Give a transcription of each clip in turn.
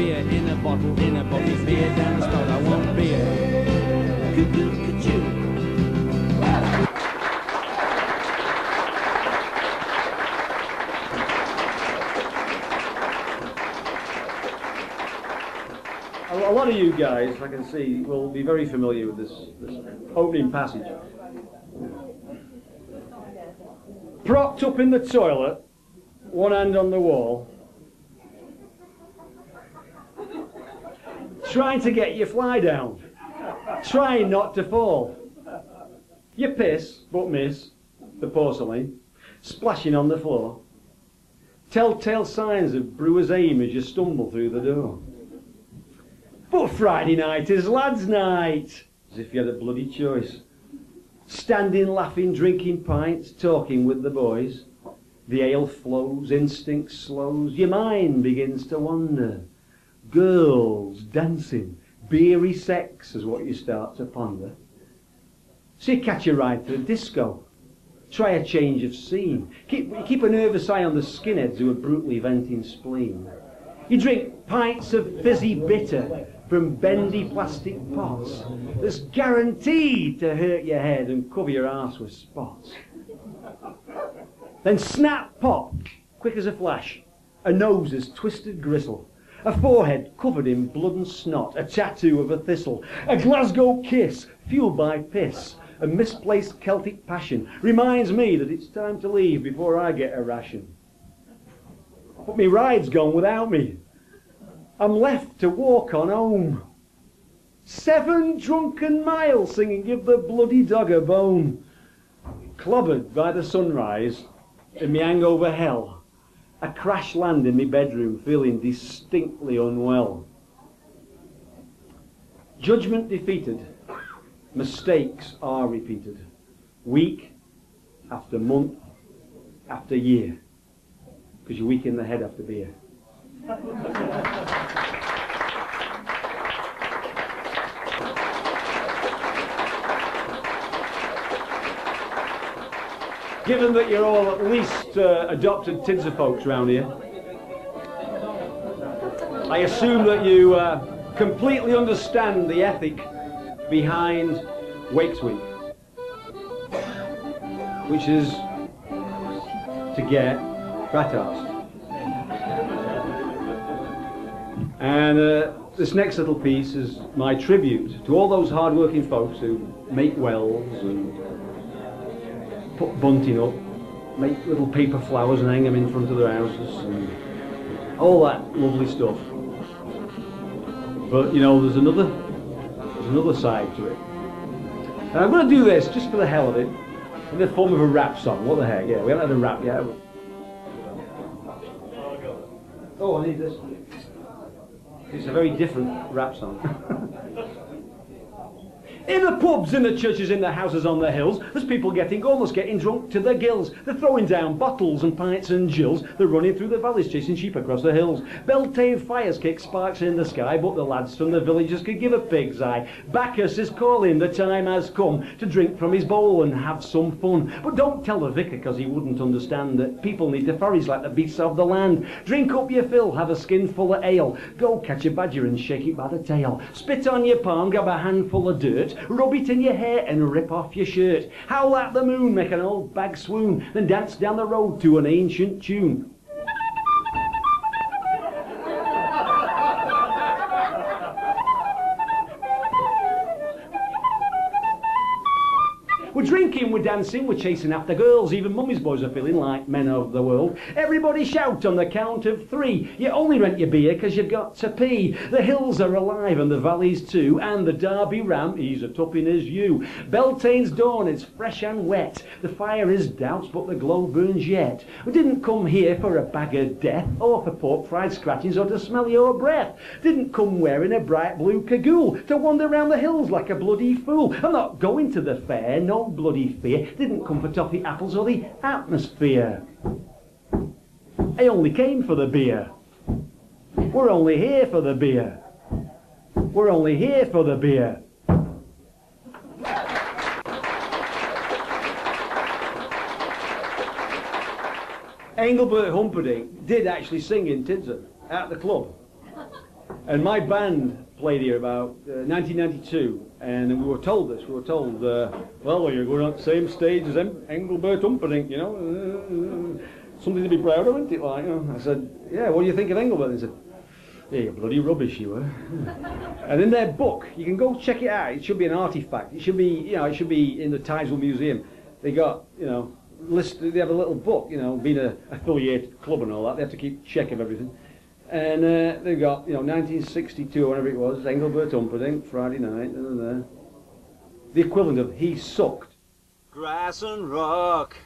beer in a bottle, beer down the spout. I want beer. Cuckoo, cuckoo. A lot of you guys, I can see, will be very familiar with this opening passage. Propped up in the toilet, one hand on the wall, trying to get your fly down, trying not to fall. You piss, but miss, the porcelain, splashing on the floor. Telltale signs of brewer's aim as you stumble through the door. But Friday night is lads' night, as if you had a bloody choice. Standing, laughing, drinking pints, talking with the boys. The ale flows, instinct slows, your mind begins to wander. Girls, dancing, beery sex is what you start to ponder. So you catch a ride to the disco, try a change of scene, keep a nervous eye on the skinheads who are brutally venting spleen. You drink pints of fizzy bitter from bendy plastic pots that's guaranteed to hurt your head and cover your arse with spots. Then snap, pop, quick as a flash, a nose as twisted gristle, a forehead covered in blood and snot, a tattoo of a thistle, a Glasgow kiss, fueled by piss, a misplaced Celtic passion, reminds me that it's time to leave before I get a ration. But me ride's gone without me. I'm left to walk on home. 7 drunken miles singing Give the Bloody Dog a Bone. Clobbered by the sunrise in me hangover hell. I crash land in my bedroom feeling distinctly unwell. Judgment defeated, mistakes are repeated, week after month after year, because you're weak in the head after beer. Given that you're all at least adopted Tidza folks round here, I assume that you completely understand the ethic behind Wakes Week, which is to get frat-arsed. And this next little piece is my tribute to all those hard-working folks who make wells and put bunting up, make little paper flowers and hang them in front of their houses and all that lovely stuff. But you know, there's another side to it. And I'm going to do this just for the hell of it, in the form of a rap song. What the heck? Yeah, we haven't had a rap yet. Oh, I need this. It's a very different rap song. In the pubs, in the churches, in the houses on the hills, there's people almost getting drunk to their gills. They're throwing down bottles and pints and jills. They're running through the valleys, chasing sheep across the hills. Beltain fires kick sparks in the sky, but the lads from the villages could give a pig's eye. Bacchus is calling, the time has come to drink from his bowl and have some fun. But don't tell the vicar, cos he wouldn't understand that people need to forage like the beasts of the land. Drink up your fill, have a skin full of ale. Go catch a badger and shake it by the tail. Spit on your palm, grab a handful of dirt. Rub it in your hair and rip off your shirt. Howl at the moon, make an old bag swoon, then dance down the road to an ancient tune. We're drinking, we're dancing, we're chasing after girls. Even mummy's boys are feeling like men of the world. Everybody shout on the count of 3. You only rent your beer because you've got to pee. The hills are alive and the valleys too, and the Derby ram, he's a tupping as you. Beltane's dawn is fresh and wet. The fire is doused, but the glow burns yet. We didn't come here for a bag of death, or for pork fried scratchings, or to smell your breath. Didn't come wearing a bright blue cagoule to wander round the hills like a bloody fool. I'm not going to the fair, no bloody fear. Didn't come for toffee apples or the atmosphere. I only came for the beer. We're only here for the beer. We're only here for the beer. Engelbert Humperdinck did actually sing in Tidza at the club. And my band played here about 1992, and we were told this. We were told, well, you're going on the same stage as Engelbert Humperdinck, you know. Something to be proud of, isn't it? Like, you know? I said, yeah, what do you think of Engelbert? They said, yeah, you're bloody rubbish, you were. And in their book, you can go check it out. It should be an artifact. It should be, you know, it should be in the Tidza Museum. They got, you know, list. They have a little book, you know, being an affiliated club and all that. They have to keep check of everything. And they've got, you know, 1962 or whatever it was, Engelbert Humperdinck, Friday night, the equivalent of He Sucked. Grass and rock,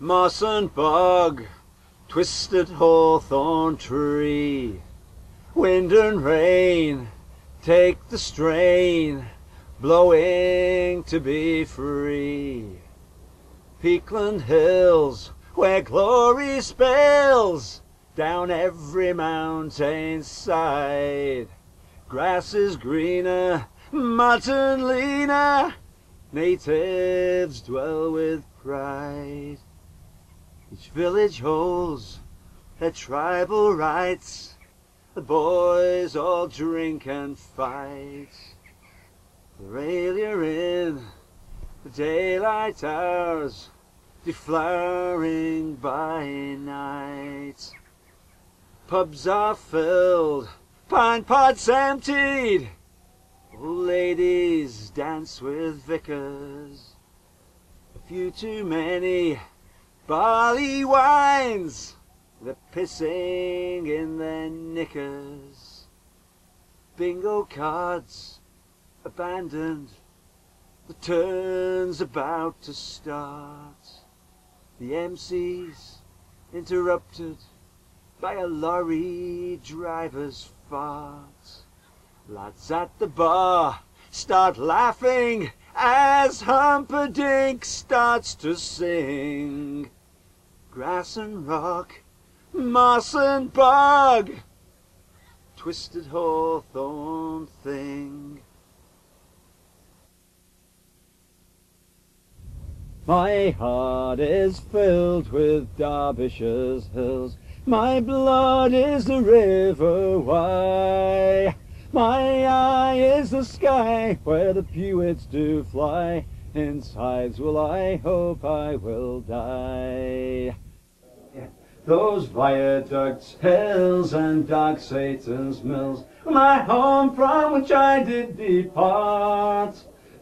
moss and bog, twisted hawthorn tree, wind and rain, take the strain, blowing to be free. Peakland hills, where glory spells down every mountain side. Grass is greener, mutton leaner, natives dwell with pride. Each village holds their tribal rites, the boys all drink and fight. The railer in the daylight hours, deflowering by night. Pubs are filled, pine pots emptied, old ladies dance with vicars. A few too many barley wines, they're pissing in their knickers. Bingo cards abandoned, the turn's about to start. The MC's interrupted by a lorry driver's fart. Lads at the bar start laughing as Humperdinck starts to sing. Grass and rock, moss and bog, twisted hawthorn thing. My heart is filled with Derbyshire's hills, my blood is the river Wye, my eye is the sky where the pewits do fly, in tides will I hope I will die. Yeah. Those viaducts, hills, and dark Satan's mills, my home from which I did depart.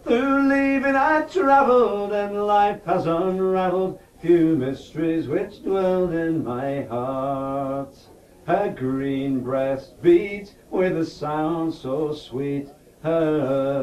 Through leaving I travelled, and life has unravelled few mysteries which dwelled in my heart. Her green breast beat with a sound so sweet, her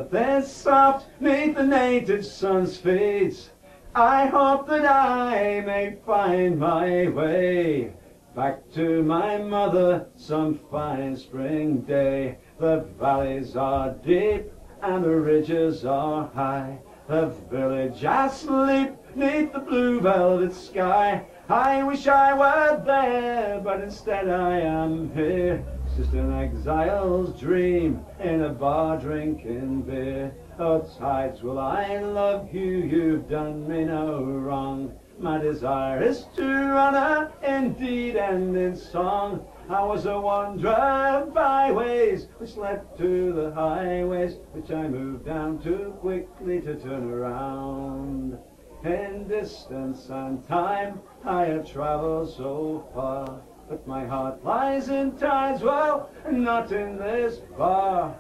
earth is soft 'neath the native sun's feet. I hope that I may find my way back to my mother some fine spring day. The valleys are deep and the ridges are high, the village asleep 'neath the blue velvet sky. I wish I were there, but instead I am here. It's just an exile's dream in a bar drinking beer. Oh, tides will I love you, you've done me no wrong. My desire is to honor in deed and in song. I was a wanderer by ways which led to the highways, which I moved down too quickly to turn around. In distance and time I have travelled so far, but my heart lies in tides, well, not in this bar.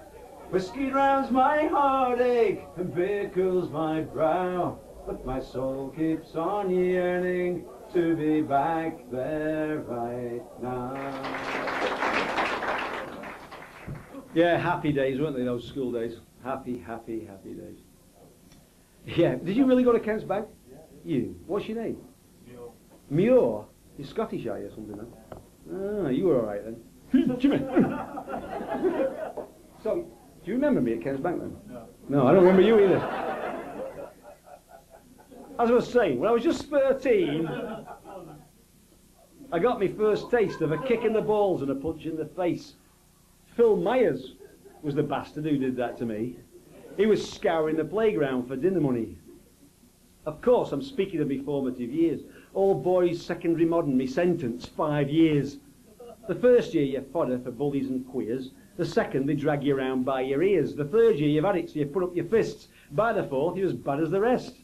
Whiskey drowns my heartache and beer cools my brow, but my soul keeps on yearning to be back there right now. Yeah, happy days, weren't they, those school days? Happy, happy, happy days. Yeah, did you really go to Kent's Bank? You. What's your name? Muir. Muir? You're Scottish, are you, or something, then? Ah, you were all right, then. So, do you remember me at Kent's Bank, then? No. No, I don't remember you, either. As I was saying, when I was just 13, I got my first taste of a kick in the balls and a punch in the face. Phil Myers was the bastard who did that to me. He was scouring the playground for dinner money. Of course, I'm speaking of my formative years. All boys, secondary modern, me sentence, 5 years. The first year, you're fodder for bullies and queers. The second, they drag you round by your ears. The third year, you've had it, so you put up your fists. By the fourth, you're as bad as the rest.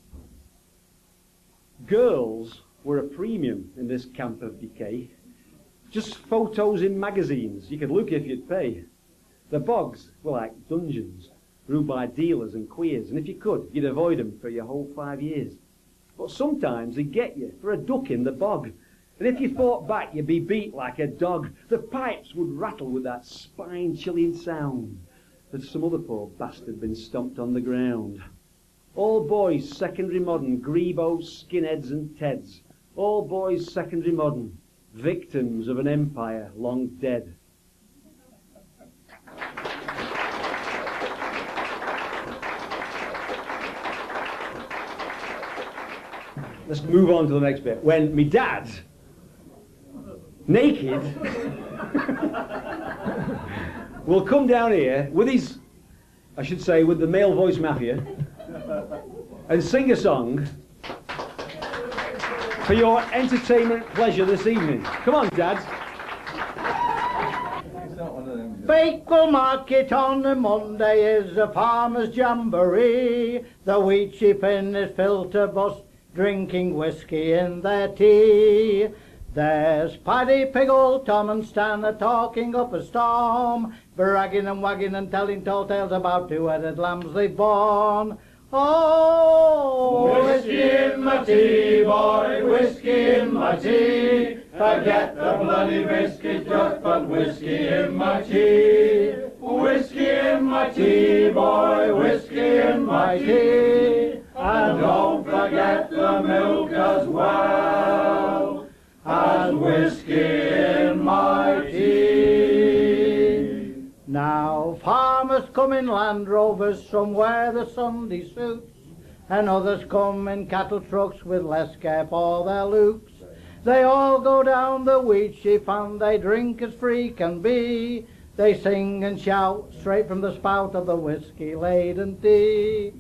Girls were a premium in this camp of decay. Just photos in magazines. You could look if you'd pay. The bogs were like dungeons, ruled by dealers and queers, and if you could, you'd avoid them for your whole 5 years. But sometimes they'd get you for a duck in the bog, and if you fought back, you'd be beat like a dog. The pipes would rattle with that spine-chilling sound that some other poor bastard had been stomped on the ground. All boys secondary modern, grebos, skinheads and Teds. All boys secondary modern, victims of an empire long dead. Let's move on to the next bit. When me dad, naked, will come down here with his, I should say, with the male voice mafia, and sing a song for your entertainment pleasure this evening. Come on, Dad. Bakel market on a Monday is a farmer's jamboree. The wheat sheep in his filter bus, drinking whiskey in their tea. There's Paddy Piggle, Tom and Stan are talking up a storm, bragging and wagging and telling tall tales about two-headed lambs they've born. Oh, whiskey in my tea, boy, whiskey in my tea. Forget the bloody biscuit, just put whiskey in my tea. Whiskey in my tea, boy, whiskey in my tea. And don't forget the milk as well, as whiskey in my tea. Now farmers come in Land Rovers, some wear the Sunday suits, and others come in cattle trucks with less care for their loops. They all go down the wheat sheaf and they drink as free can be. They sing and shout straight from the spout of the whiskey-laden tea.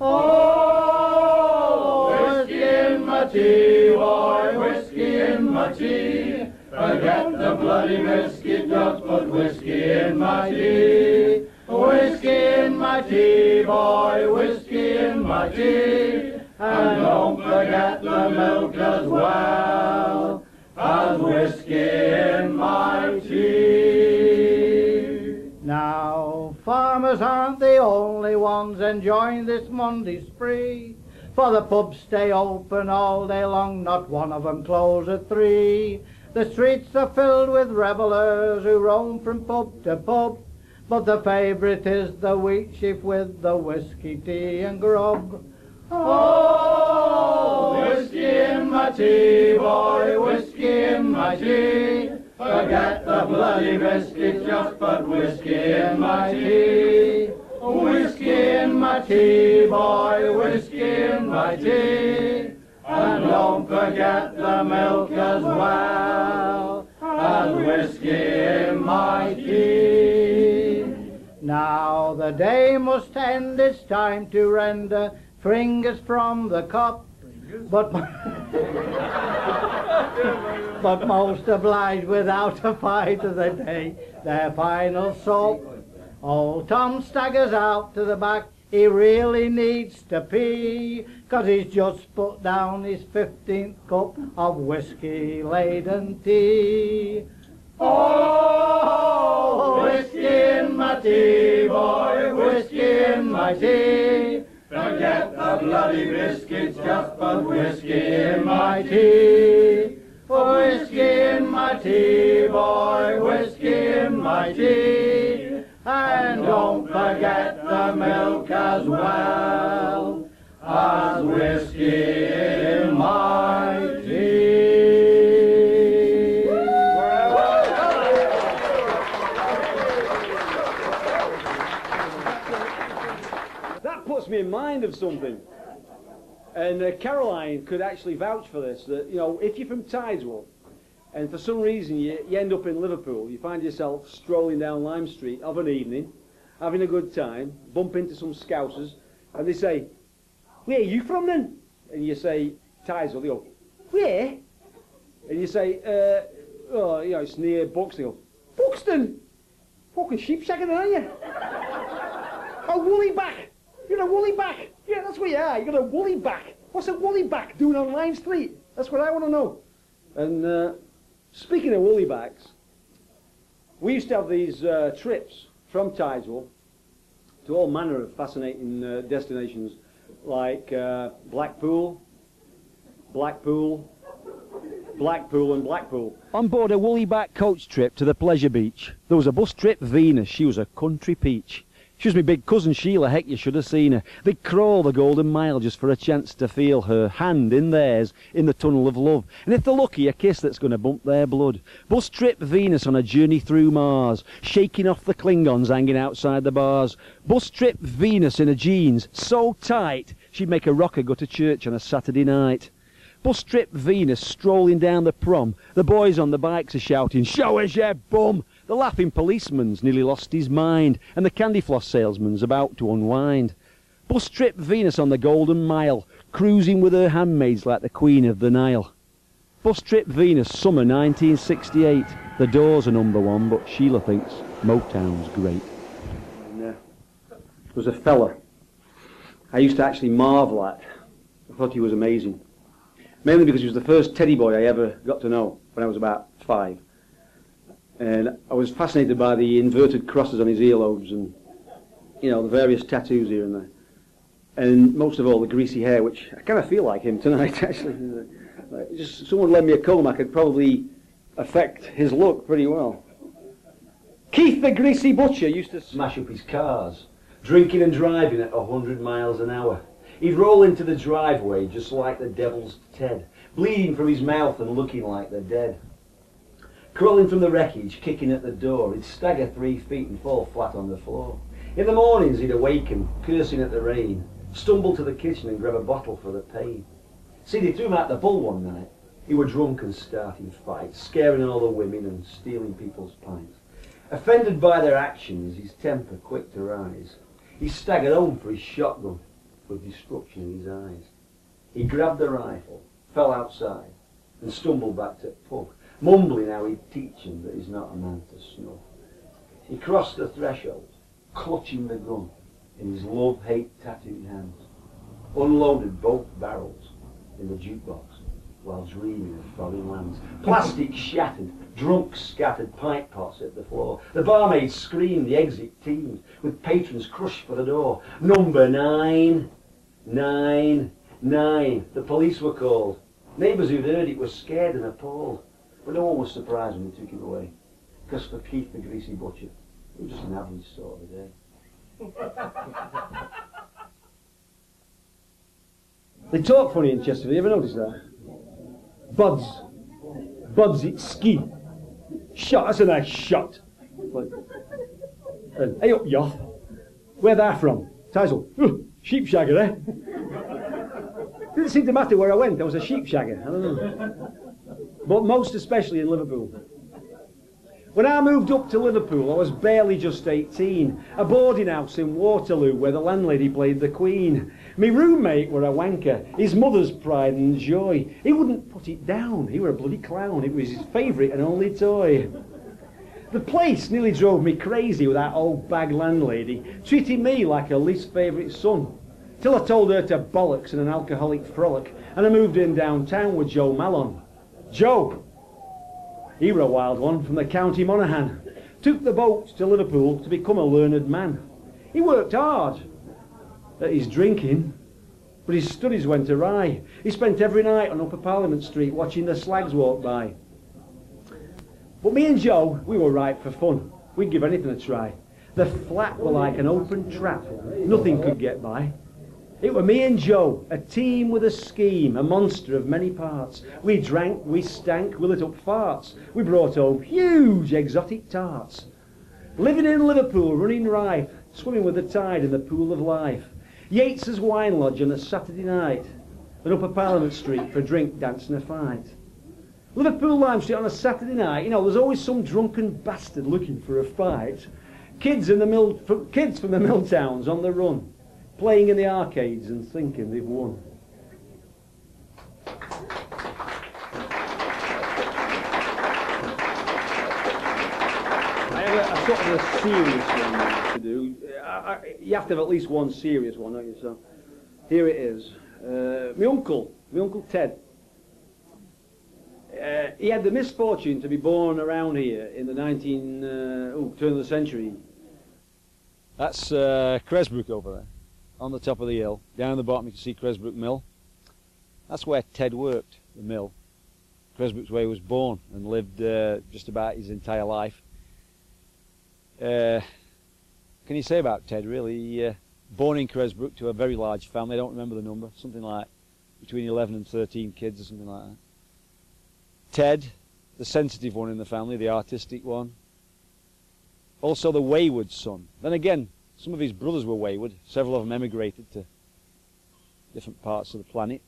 Oh, whiskey in my tea, boy, whiskey in my tea. Forget the bloody biscuit, just put whiskey in my tea. Whiskey in my tea, boy, whiskey in my tea. And don't forget the milk as well, as whiskey in my tea. Now, farmers aren't the only ones enjoying this Monday spree, for the pubs stay open all day long, not one of them close at 3. The streets are filled with revellers who roam from pub to pub, but the favourite is the wheat sheaf with the whiskey, tea and grub. Oh, whiskey in my tea, boy, whiskey in my tea. Forget the bloody biscuit, just put whiskey in my tea. Whiskey in my tea, boy, whiskey in my tea. And don't forget the milk as well, as whiskey in my tea. Now the day must end, it's time to render fingers from the cup. But most oblige without a fight of the day their final salt. Old Tom staggers out to the back, he really needs to pee, 'cause he's just put down his 15th cup of whiskey-laden tea. Oh, whiskey in my tea, boy, whiskey in my tea. Forget the bloody biscuits, just put whiskey in my tea. Whiskey in my tea, boy, whiskey in my tea. And don't forget the milk as well, as whiskey in my tea. That puts me in mind of something. And Caroline could actually vouch for this, that, you know, if you're from Tideswell and for some reason you end up in Liverpool, you find yourself strolling down Lime Street of an evening, having a good time, bump into some Scousers, and they say, "Where are you from then?" And you say, "Tideswell." They go, "Where?" And you say, "Oh, you know, it's near Buxton." They go, "Buxton? Fucking sheep second, aren't you? A woolly back. You're a woolly back. Yeah, that's what you are. You got a woolly back. What's a woolly back doing on Lime Street? That's what I want to know. And speaking of woolly backs, we used to have these trips from Tidesville to all manner of fascinating destinations, like Blackpool. On board a woolly-back coach trip to the pleasure beach, there was a bus trip Venus. She was a country peach. She was my big cousin Sheila, heck, you should have seen her. They'd crawl the golden mile just for a chance to feel her hand in theirs in the tunnel of love. And if they're lucky, a kiss that's going to bump their blood. Bus trip Venus on a journey through Mars, shaking off the Klingons hanging outside the bars. Bus trip Venus in her jeans, so tight, she'd make a rocker go to church on a Saturday night. Bus trip Venus strolling down the prom. The boys on the bikes are shouting, "Show us your bum!" The laughing policeman's nearly lost his mind, and the candy floss salesman's about to unwind. Bus trip Venus on the Golden Mile, cruising with her handmaids like the Queen of the Nile. Bus trip Venus, summer 1968. The Doors are #1, but Sheila thinks Motown's great. And, there was a fella I used to actually marvel at. I thought he was amazing. Mainly because he was the first teddy boy I ever got to know when I was about 5. And I was fascinated by the inverted crosses on his earlobes and, you know, the various tattoos here and there. And most of all, the greasy hair, which I kind of feel like him tonight, actually. Just someone lend me a comb, I could probably affect his look pretty well. Keith the greasy butcher used to smash up his cars, drinking and driving at 100 miles an hour. He'd roll into the driveway just like the devil's Ted, bleeding from his mouth and looking like the dead. Crawling from the wreckage, kicking at the door, he'd stagger 3 feet and fall flat on the floor. In the mornings he'd awaken, cursing at the rain, stumble to the kitchen and grab a bottle for the pain. See, they threw him out the bull one night. He were drunk and starting fights, scaring all the women and stealing people's pints. Offended by their actions, his temper quick to rise. He staggered home for his shotgun, with destruction in his eyes. He grabbed the rifle, fell outside, and stumbled back to the pub, mumbling how he'd teach him that he's not a man to snuff. He crossed the threshold, clutching the gun in his love-hate tattooed hands, unloaded both barrels in the jukebox while dreaming of foreign lands. Plastic shattered, drunk scattered, pint pots at the floor. The barmaid screamed, the exit teemed, with patrons crushed for the door. Number 9, 9, 9. The police were called. Neighbours who'd heard it were scared and appalled. But no one was surprised when they took him away, because for Keith the greasy butcher, it was just an average sort of a day. They talk funny in Chesterfield, you ever notice that? Buds. Buds, it's ski. Shot, that's a nice shot. And, hey up, yoth. Where they're from? Tidesville. Sheep shagger, eh? Didn't seem to matter where I went, I was a sheep shagger, I don't know. But most especially in Liverpool. When I moved up to Liverpool, I was barely just 18. A boarding house in Waterloo where the landlady played the Queen. My roommate were a wanker, his mother's pride and joy. He wouldn't put it down, he were a bloody clown. It was his favourite and only toy. The place nearly drove me crazy with that old bag landlady, treating me like her least favourite son. Till I told her to bollocks in an alcoholic frolic, and I moved in downtown with Joe Mallon. Joe, he were a wild one from the county Monaghan, took the boat to Liverpool to become a learned man. He worked hard at his drinking, but his studies went awry. He spent every night on Upper Parliament Street watching the slags walk by. But me and Joe, we were right for fun. We'd give anything a try. The flat were like an open trap. Nothing could get by. It were me and Joe, a team with a scheme, a monster of many parts. We drank, we stank, we lit up farts. We brought home huge exotic tarts. Living in Liverpool, running rife, swimming with the tide in the pool of life. Yeats's Wine Lodge on a Saturday night, and Upper Parliament Street for a drink, dance and a fight. Liverpool Lime Street on a Saturday night, you know, there's always some drunken bastard looking for a fight. Kids from the mill towns on the run, playing in the arcades and thinking they've won. I have a sort of a serious one to do. You have to have at least one serious one, don't you? So here it is. My uncle Ted. He had the misfortune to be born around here in the turn of the century. That's Cresbrook over there, on the top of the hill. Down the bottom you can see Cresbrook Mill. That's where Ted worked, the mill. Cresbrook's where he was born and lived just about his entire life. What can you say about Ted, really? Born in Cresbrook to a very large family. I don't remember the number, something like between 11 and 13 kids or something like that. Ted, the sensitive one in the family, the artistic one. Also the wayward son. Then again, some of his brothers were wayward. Several of them emigrated to different parts of the planet.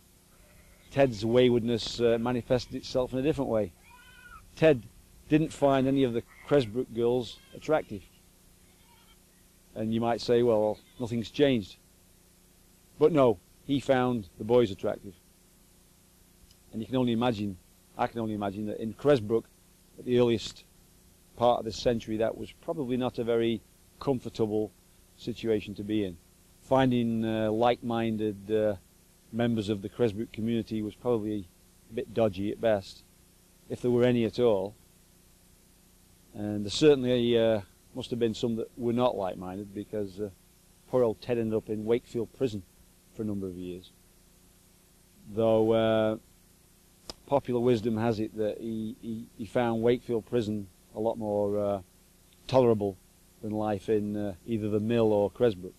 Ted's waywardness manifested itself in a different way. Ted didn't find any of the Cresbrook girls attractive. And you might say, well, nothing's changed. But no, he found the boys attractive. And you can only imagine, I can only imagine that in Cresbrook, at the earliest part of this century, that was probably not a very comfortable situation to be in. Finding like-minded members of the Cresbrook community was probably a bit dodgy at best, if there were any at all. And there certainly must have been some that were not like-minded, because poor old Ted ended up in Wakefield Prison for a number of years. Though popular wisdom has it that he found Wakefield Prison a lot more tolerable than life in either the mill or Cresbrook.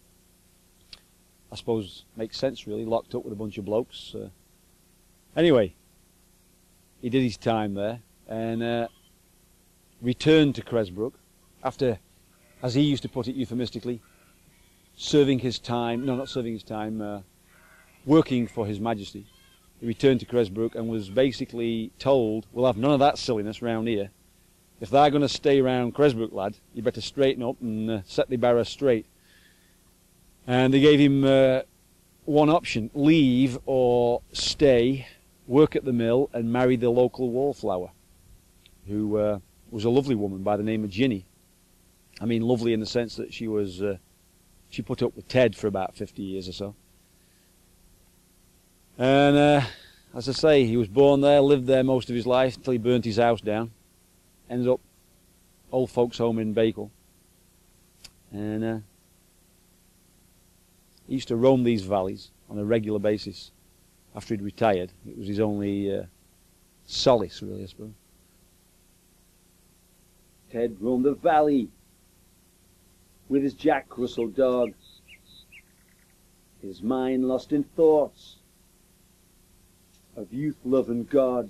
I suppose makes sense, really, locked up with a bunch of blokes. Anyway, he did his time there and returned to Cresbrook after, as he used to put it euphemistically, serving his time, no, not serving his time, working for His Majesty. He returned to Cresbrook and was basically told, we'll have none of that silliness round here. If they're going to stay round Cresbrook, lad, you better straighten up and set the barrow straight. And they gave him one option, leave or stay, work at the mill and marry the local wallflower, who was a lovely woman by the name of Ginny. I mean lovely in the sense that she was, she put up with Ted for about 50 years or so. And as I say, he was born there, lived there most of his life until he burnt his house down. Ended up old folks home in Bakel. And he used to roam these valleys on a regular basis after he'd retired. It was his only solace, really, I suppose. Ted roamed the valley with his Jack Russell dog, his mind lost in thoughts of youth, love, and God.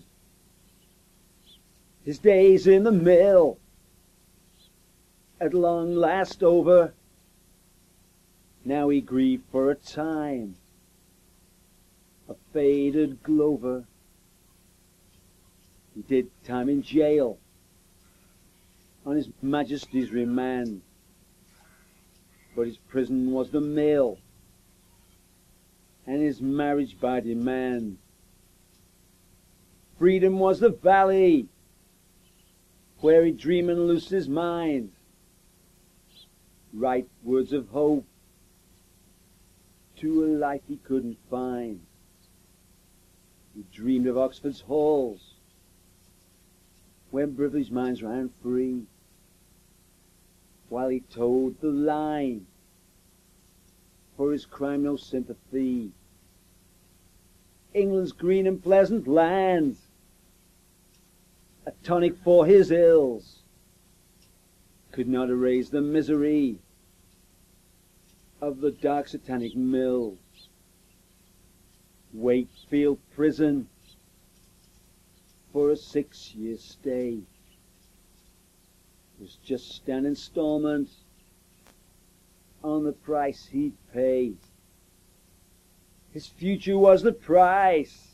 His days in the mill, at long last over, now he grieved for a time, a faded Glover. He did time in jail, on His Majesty's remand, but his prison was the mill, and his marriage by demand. Freedom was the valley, where he'd dream and loose his mind, write words of hope to a life he couldn't find. He dreamed of Oxford's halls, when privileged minds ran free, while he toed the line, for his crime no sympathy. England's green and pleasant land, a tonic for his ills, could not erase the misery of the dark satanic mill. Wakefield Prison for a 6-year stay was just an installment on the price he'd pay. His future was the price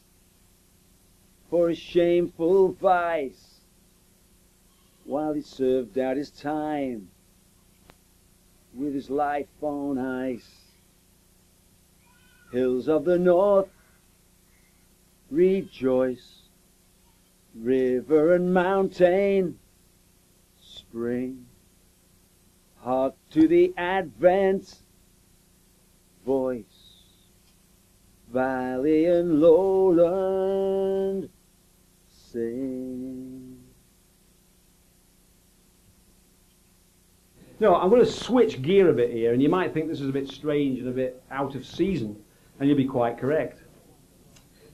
for a shameful vice, while he served out his time with his life on ice. Hills of the north, rejoice, river and mountain, spring Hark to the advance voice, valley and lowland sing. Now, I'm going to switch gear a bit here, and you might think this is a bit strange and a bit out of season, and you'll be quite correct.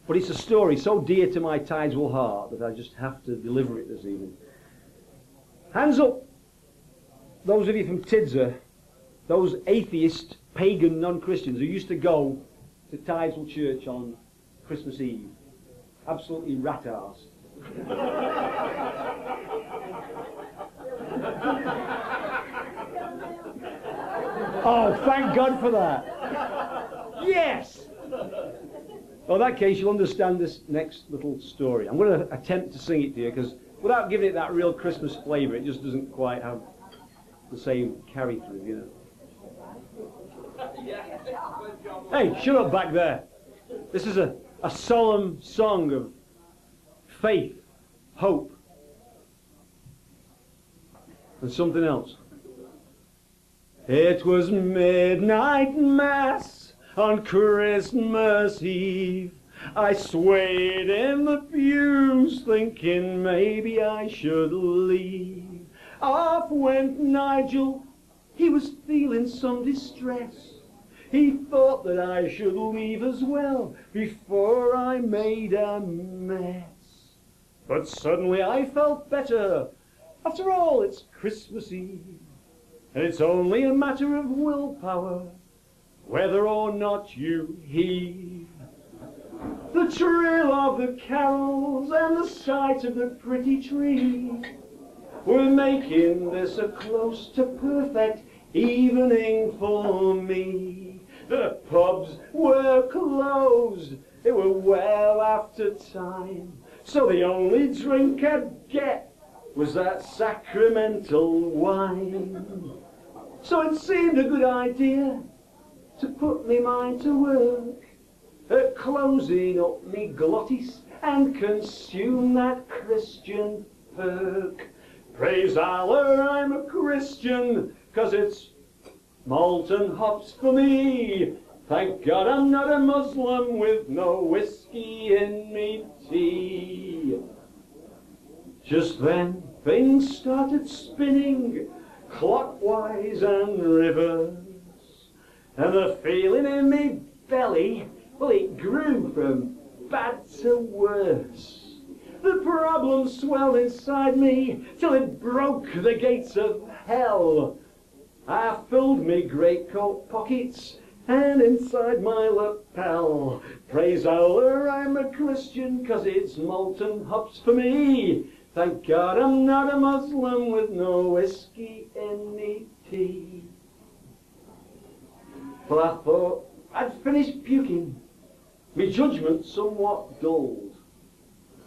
But it's a story so dear to my Tidesville heart that I just have to deliver it this evening. Hands up, those of you from Tidza, those atheist, pagan, non-Christians who used to go to Tidesville Church on Christmas Eve. Absolutely rat-arsed. Oh, thank God for that. Yes! Well, in that case, you'll understand this next little story. I'm going to attempt to sing it to you, because without giving it that real Christmas flavour, it just doesn't quite have the same carry-through, you know. Hey, shut up back there. This is a solemn song of faith, hope, and something else. It was midnight mass on Christmas Eve. I swayed in the pews, thinking maybe I should leave. Off went Nigel, he was feeling some distress. He thought that I should leave as well, before I made a mess. But suddenly I felt better. After all, it's Christmas Eve, and it's only a matter of willpower, whether or not you heed the trill of the carols and the sight of the pretty tree. We're making this a close to perfect evening for me. The pubs were closed, it were well after time, so the only drink I'd get was that sacramental wine. So it seemed a good idea to put me mind to work at closing up me glottis and consume that Christian perk. Praise Allah, I'm a Christian, 'cause it's malt and hops for me. Thank God I'm not a Muslim with no whiskey in me tea. Just then things started spinning clockwise and reverse, and the feeling in me belly, well, it grew from bad to worse. The problem swelled inside me till it broke the gates of hell. I filled me greatcoat pockets and inside my lapel. Praise Allah, I'm a Christian, 'cause it's malt and hops for me. Thank God I'm not a Muslim with no whiskey in me tea. Well, I thought I'd finished puking, me judgment somewhat dulled,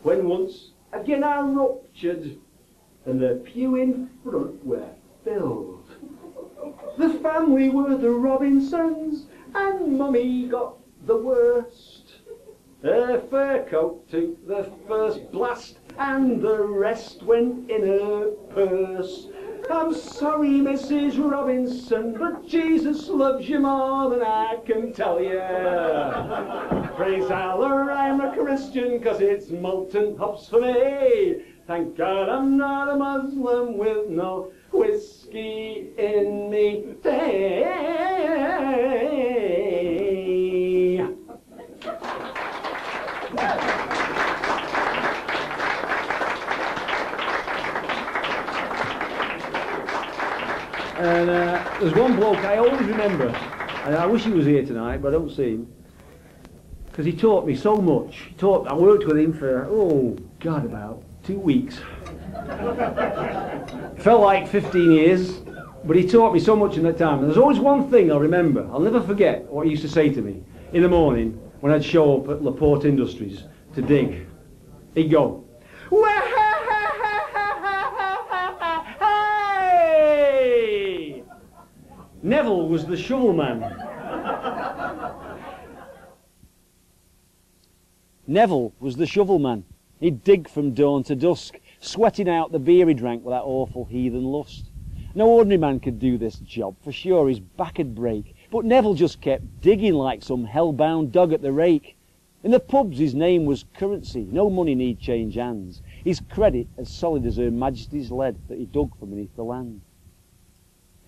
when once again I ruptured, and the pew in front were filled. The family were the Robinsons, and Mummy got the worst. Her fur coat took the first blast, and the rest went in her purse. I'm sorry, Mrs. Robinson, but Jesus loves you more than I can tell you. Praise Allah, I'm a Christian, 'cause it's malt and hops for me. Thank God I'm not a Muslim with no whiskey in me day. And there's one bloke I always remember, and I wish he was here tonight, but I don't see him, because he taught me so much. I worked with him for, oh God, about 2 weeks. Felt like 15 years, but he taught me so much in that time. And there's always one thing I'll remember. I'll never forget what he used to say to me in the morning when I'd show up at Laporte Industries to dig. He'd go, "Wah-ha! Neville was the shovel man." Neville was the shovel man. He'd dig from dawn to dusk, sweating out the beer he drank with that awful heathen lust. No ordinary man could do this job, for sure his back'd break. But Neville just kept digging like some hell-bound dog at the rake. In the pubs his name was currency, no money need change hands. His credit as solid as Her Majesty's lead that he dug from beneath the land.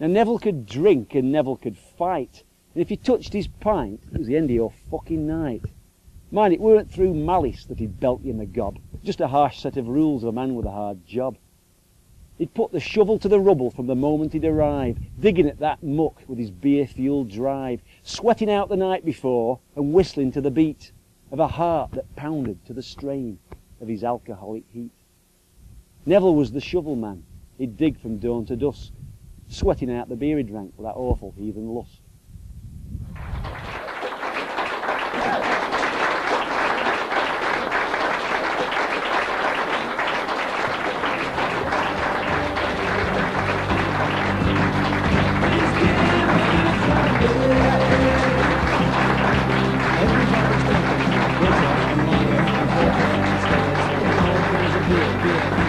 Now Neville could drink and Neville could fight, and if you touched his pint, it was the end of your fucking night. Mind, it weren't through malice that he'd belt you in the gob, just a harsh set of rules of a man with a hard job. He'd put the shovel to the rubble from the moment he'd arrived, digging at that muck with his beer-fueled drive, sweating out the night before and whistling to the beat of a heart that pounded to the strain of his alcoholic heat. Neville was the shovel man. He'd dig from dawn to dusk, sweating out the beer he drank with that awful heathen lust. Yeah.